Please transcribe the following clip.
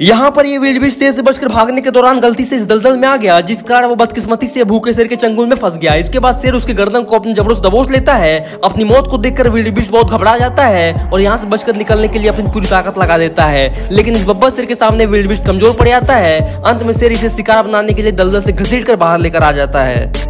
यहाँ पर ये विलविश तेज से बचकर भागने के दौरान गलती से इस दलदल में आ गया, जिस कारण वो बदकिस्मती से भूखे शेर के चंगुल में फंस गया। इसके बाद शेर उसके गर्दन को अपने जबड़ों से दबोच लेता है। अपनी मौत को देखकर विलविश बहुत घबरा जाता है और यहाँ से बचकर निकलने के लिए अपनी पूरी ताकत लगा देता है, लेकिन इस बब्बर शेर के सामने विलविश कमजोर पड़ जाता है। अंत में शेर इसे शिकार बनाने के लिए दलदल से घसीट कर बाहर लेकर आ जाता है।